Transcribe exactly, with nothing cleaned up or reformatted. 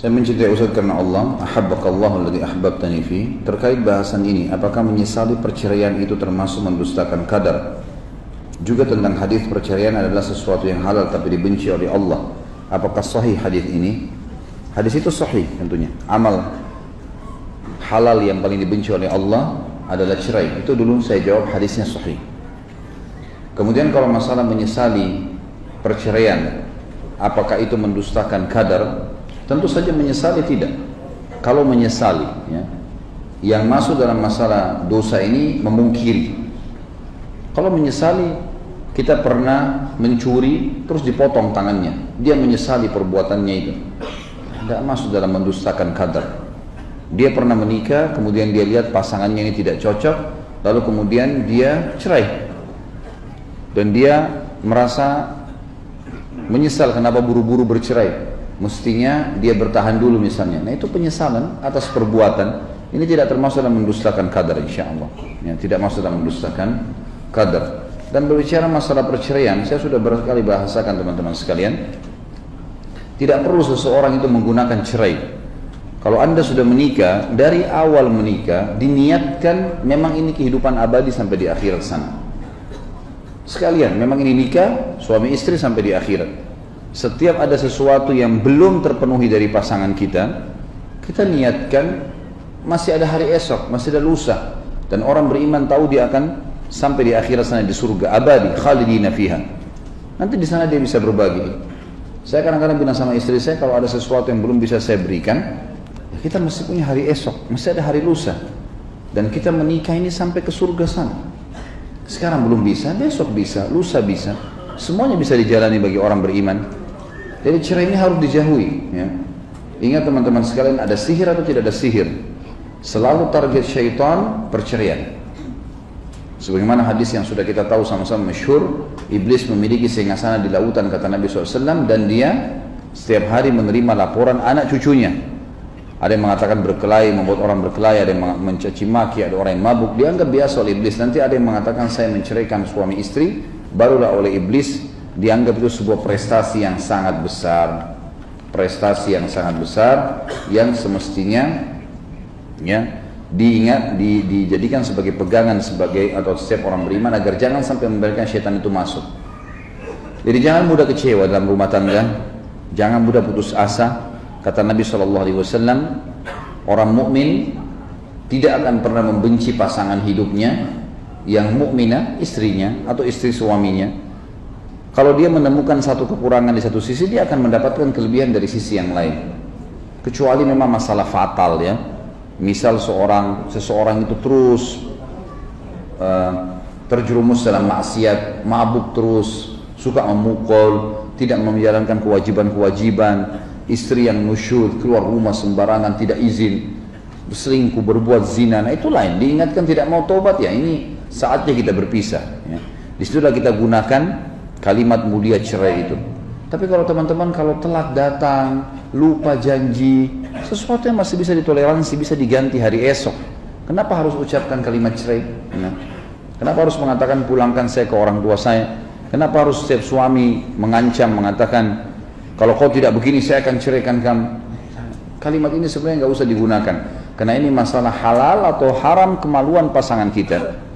Saya mencintai Ustadz karena Allah, ahabbaka alladzi ahbabtanifi. Terkait bahasan ini, apakah menyesali perceraian itu termasuk mendustakan kadar? Juga tentang hadis perceraian adalah sesuatu yang halal tapi dibenci oleh Allah. Apakah sahih hadis ini? Hadis itu sahih tentunya. Amal halal yang paling dibenci oleh Allah adalah cerai. Itu dulu saya jawab, hadisnya sahih. Kemudian kalau masalah menyesali perceraian, apakah itu mendustakan kadar? Tentu saja menyesali tidak. Kalau menyesali, ya, yang masuk dalam masalah dosa ini memungkiri. Kalau menyesali, kita pernah mencuri terus dipotong tangannya, dia menyesali perbuatannya, itu tidak masuk dalam mendustakan kadar. Dia pernah menikah, kemudian dia lihat pasangannya ini tidak cocok, lalu kemudian dia cerai dan dia merasa menyesal kenapa buru-buru bercerai. Mestinya dia bertahan dulu misalnya. Nah, itu penyesalan atas perbuatan. Ini tidak termasuk dalam mendustakan kadar, insya Allah. Ya, tidak masuk dalam mendustakan kadar. Dan berbicara masalah perceraian, saya sudah berkali bahasakan teman-teman sekalian. Tidak perlu seseorang itu menggunakan cerai. Kalau Anda sudah menikah, dari awal menikah diniatkan memang ini kehidupan abadi sampai di akhirat sana. Sekalian, memang ini nikah suami istri sampai di akhirat. Setiap ada sesuatu yang belum terpenuhi dari pasangan kita, kita niatkan masih ada hari esok, masih ada lusa. Dan orang beriman tahu dia akan sampai di akhirat sana di surga abadi, khalidina fihan. Nanti di sana dia bisa berbagi. Saya kadang-kadang bilang sama istri saya, kalau ada sesuatu yang belum bisa saya berikan, ya kita masih punya hari esok, masih ada hari lusa. Dan kita menikah ini sampai ke surga sana. Sekarang belum bisa, besok bisa, lusa bisa. Semuanya bisa dijalani bagi orang beriman. Jadi cerai ini harus dijauhi, ya. Ingat teman-teman sekalian, ada sihir atau tidak ada sihir? Selalu target syaitan perceraian. Sebagaimana hadis yang sudah kita tahu sama-sama masyhur, iblis memiliki singgasana di lautan kata Nabi shallallahu alaihi wasallam, dan dia setiap hari menerima laporan anak cucunya. Ada yang mengatakan berkelahi, membuat orang berkelahi, ada yang mencaci maki, ada orang yang mabuk, dianggap biasa oleh iblis. Nanti ada yang mengatakan saya menceraikan suami istri, barulah oleh iblis dianggap itu sebuah prestasi yang sangat besar, prestasi yang sangat besar, yang semestinya ya diingat, di, dijadikan sebagai pegangan sebagai atau setiap orang beriman agar jangan sampai membiarkan syaitan itu masuk. Jadi jangan mudah kecewa dalam rumah tangga, jangan mudah putus asa. Kata Nabi Sallallahu Alaihi Wasallam, orang mukmin tidak akan pernah membenci pasangan hidupnya yang mukminah, istrinya atau istri suaminya. Kalau dia menemukan satu kekurangan di satu sisi, dia akan mendapatkan kelebihan dari sisi yang lain. Kecuali memang masalah fatal, ya. Misal seorang seseorang itu terus uh, terjerumus dalam maksiat, mabuk terus, suka memukul, tidak menjalankan kewajiban-kewajiban, istri yang nusyuz, keluar rumah sembarangan, tidak izin, berselingkuh, berbuat zina. Nah, itu lain. Diingatkan tidak mau tobat, ya ini saatnya kita berpisah, ya. Disitulah kita gunakan kalimat mulia cerai itu. Tapi kalau teman-teman kalau telat datang, lupa janji, sesuatu yang masih bisa ditoleransi, bisa diganti hari esok. Kenapa harus ucapkan kalimat cerai? Nah, kenapa harus mengatakan pulangkan saya ke orang tua saya? Kenapa harus setiap suami mengancam mengatakan kalau kau tidak begini saya akan ceraikan kamu? Kalimat ini sebenarnya nggak usah digunakan, karena ini masalah halal atau haram kemaluan pasangan kita.